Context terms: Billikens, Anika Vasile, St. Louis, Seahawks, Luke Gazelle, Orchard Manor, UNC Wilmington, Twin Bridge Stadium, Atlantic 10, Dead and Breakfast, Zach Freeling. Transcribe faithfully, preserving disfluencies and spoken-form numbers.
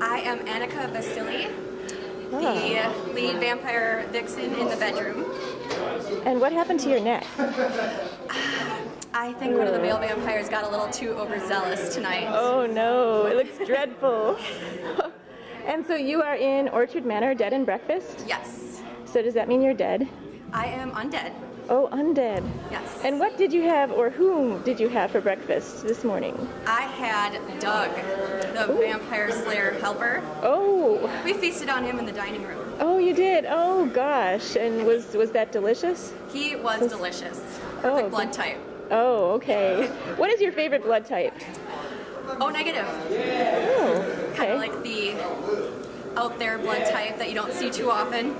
I am Anika Vasile, oh. the lead vampire vixen in the bedroom. And what happened to your neck? I think one of the male vampires got a little too overzealous tonight. Oh no, it looks dreadful. And so you are in Orchard Manor, Dead and Breakfast? Yes. So does that mean you're dead? I am undead. Oh, undead. Yes. And what did you have, or whom did you have for breakfast this morning? I had Doug, the Ooh. vampire slayer helper. Oh. We feasted on him in the dining room. Oh, you did? Oh, gosh. And was, was that delicious? He was, was... delicious. Perfect oh. blood type. Oh, okay. What is your favorite blood type? O negative. Oh, okay. Kind of like the out there blood type that you don't see too often.